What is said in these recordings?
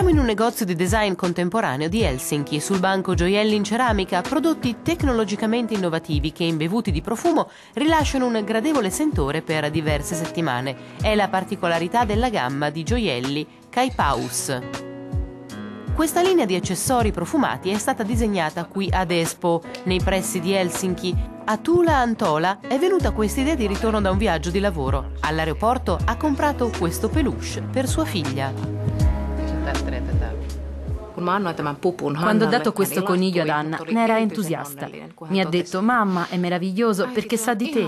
Siamo in un negozio di design contemporaneo di Helsinki, sul banco gioielli in ceramica, prodotti tecnologicamente innovativi che imbevuti di profumo rilasciano un gradevole sentore per diverse settimane. È la particolarità della gamma di gioielli Kaipaus. Questa linea di accessori profumati è stata disegnata qui ad Espoo, nei pressi di Helsinki. A Tuula Antola è venuta questa idea di ritorno da un viaggio di lavoro. All'aeroporto ha comprato questo peluche per sua figlia. Quando ho dato questo coniglio ad Anna, ne era entusiasta. Mi ha detto: mamma, è meraviglioso perché sa di te.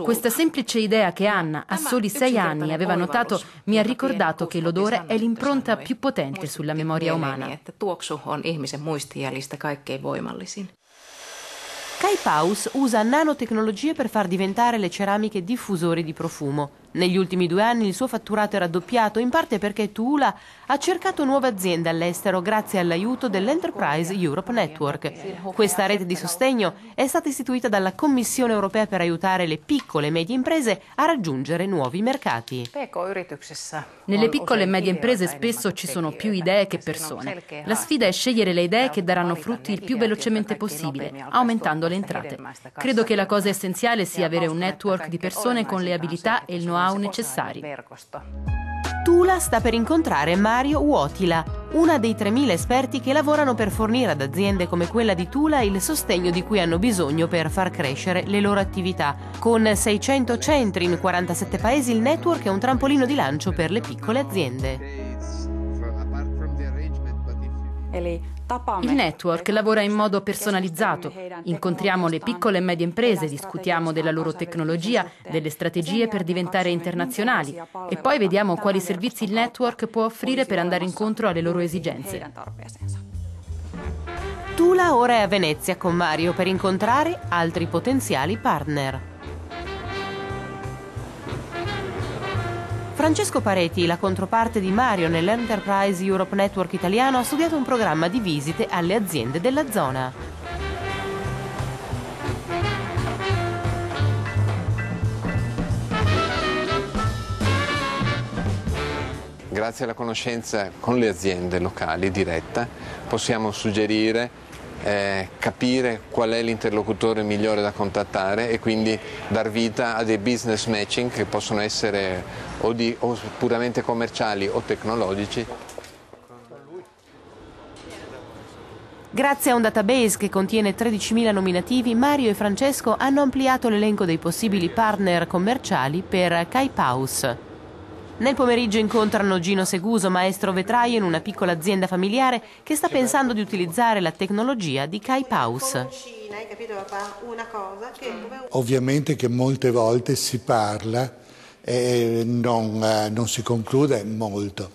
Questa semplice idea che Anna, a soli 6 anni, aveva notato, mi ha ricordato che l'odore è l'impronta più potente sulla memoria umana. Kaipaus usa nanotecnologie per far diventare le ceramiche diffusori di profumo. Negli ultimi 2 anni il suo fatturato è raddoppiato, in parte perché Tuula ha cercato nuove aziende all'estero grazie all'aiuto dell'Enterprise Europe Network. Questa rete di sostegno è stata istituita dalla Commissione europea per aiutare le piccole e medie imprese a raggiungere nuovi mercati. Nelle piccole e medie imprese spesso ci sono più idee che persone. La sfida è scegliere le idee che daranno frutti il più velocemente possibile, aumentando le entrate. Credo che la cosa essenziale sia avere un network di persone con le abilità e il know-how necessari. Tuula sta per incontrare Mario Wotila, una dei 3.000 esperti che lavorano per fornire ad aziende come quella di Tuula il sostegno di cui hanno bisogno per far crescere le loro attività. Con 600 centri in 47 paesi, il network è un trampolino di lancio per le piccole aziende. Il network lavora in modo personalizzato. Incontriamo le piccole e medie imprese, discutiamo della loro tecnologia, delle strategie per diventare internazionali e poi vediamo quali servizi il network può offrire per andare incontro alle loro esigenze. Tuula ora è a Venezia con Mario per incontrare altri potenziali partner. Francesco Pareti, la controparte di Mario nell'Enterprise Europe Network italiano, ha studiato un programma di visite alle aziende della zona. Grazie alla conoscenza con le aziende locali diretta possiamo suggerire, capire qual è l'interlocutore migliore da contattare e quindi dar vita a dei business matching che possono essere o puramente commerciali o tecnologici. Grazie a un database che contiene 13.000 nominativi, Mario e Francesco hanno ampliato l'elenco dei possibili partner commerciali per Kaipaus. Nel pomeriggio incontrano Gino Seguso, maestro vetraio in una piccola azienda familiare che sta pensando di utilizzare la tecnologia di Kaipaus. Ovviamente che molte volte si parla e non si conclude molto,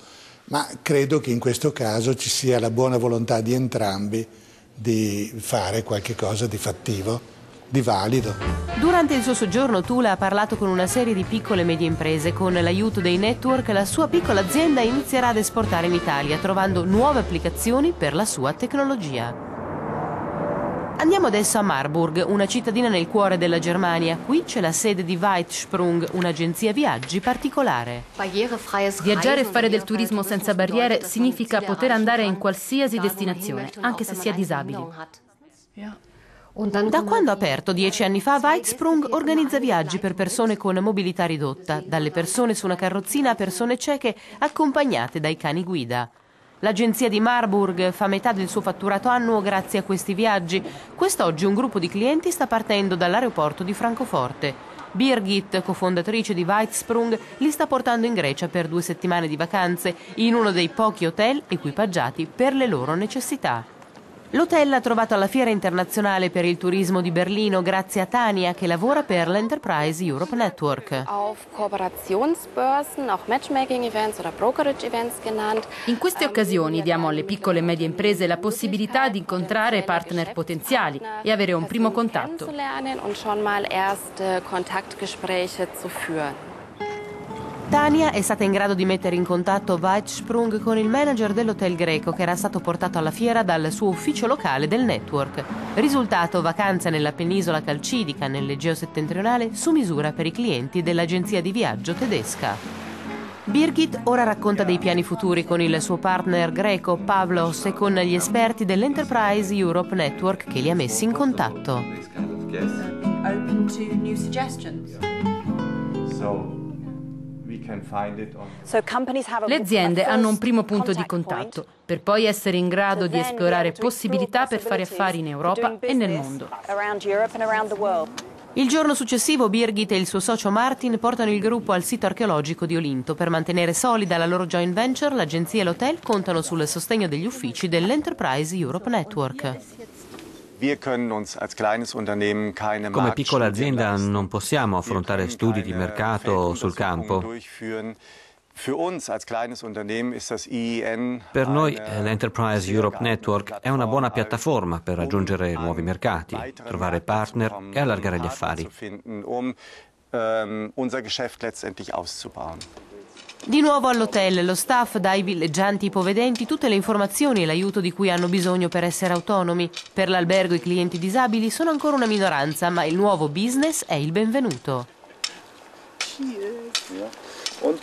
ma credo che in questo caso ci sia la buona volontà di entrambi di fare qualche cosa di fattivo, di valido. Durante il suo soggiorno Tuula ha parlato con una serie di piccole e medie imprese. Con l'aiuto dei network la sua piccola azienda inizierà ad esportare in Italia, trovando nuove applicazioni per la sua tecnologia. Andiamo adesso a Marburg, una cittadina nel cuore della Germania. Qui c'è la sede di Weitsprung, un'agenzia viaggi particolare. Viaggiare e fare del turismo senza barriere significa poter andare in qualsiasi destinazione, anche se si è disabili. Da quando aperto 10 anni fa, Weitsprung organizza viaggi per persone con mobilità ridotta, dalle persone su una carrozzina a persone cieche accompagnate dai cani guida. L'agenzia di Marburg fa metà del suo fatturato annuo grazie a questi viaggi. Quest'oggi un gruppo di clienti sta partendo dall'aeroporto di Francoforte. Birgit, cofondatrice di Weitsprung, li sta portando in Grecia per 2 settimane di vacanze in uno dei pochi hotel equipaggiati per le loro necessità. L'hotel ha trovato alla Fiera Internazionale per il Turismo di Berlino grazie a Tania che lavora per l'Enterprise Europe Network. In queste occasioni diamo alle piccole e medie imprese la possibilità di incontrare partner potenziali e avere un primo contatto. Tania è stata in grado di mettere in contatto Weitsprung con il manager dell'hotel greco che era stato portato alla fiera dal suo ufficio locale del network. Risultato: vacanza nella penisola calcidica, nell'Egeo settentrionale, su misura per i clienti dell'agenzia di viaggio tedesca. Birgit ora racconta dei piani futuri con il suo partner greco Pavlos e con gli esperti dell'Enterprise Europe Network che li ha messi in contatto. Le aziende hanno un primo punto di contatto per poi essere in grado di esplorare possibilità per fare affari in Europa e nel mondo. Il giorno successivo Birgit e il suo socio Martin portano il gruppo al sito archeologico di Olinto. Per mantenere solida la loro joint venture, l'agenzia e l'hotel contano sul sostegno degli uffici dell'Enterprise Europe Network. Come piccola azienda non possiamo affrontare studi di mercato sul campo. Per noi l'Enterprise Europe Network è una buona piattaforma per raggiungere nuovi mercati, trovare partner e allargare gli affari. Di nuovo all'hotel, lo staff dà ai villeggianti ipovedenti tutte le informazioni e l'aiuto di cui hanno bisogno per essere autonomi. Per l'albergo i clienti disabili sono ancora una minoranza, ma il nuovo business è il benvenuto. Un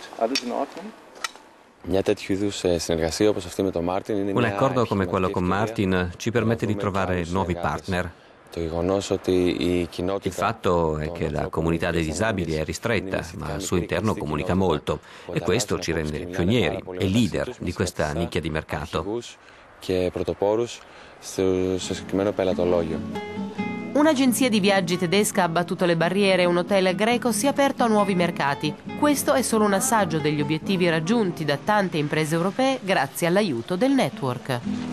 accordo come quello con Martin ci permette di trovare nuovi partner. Il fatto è che la comunità dei disabili è ristretta, ma al suo interno comunica molto e questo ci rende pionieri e leader di questa nicchia di mercato. Un'agenzia di viaggi tedesca ha abbattuto le barriere e un hotel greco si è aperto a nuovi mercati. Questo è solo un assaggio degli obiettivi raggiunti da tante imprese europee grazie all'aiuto del network.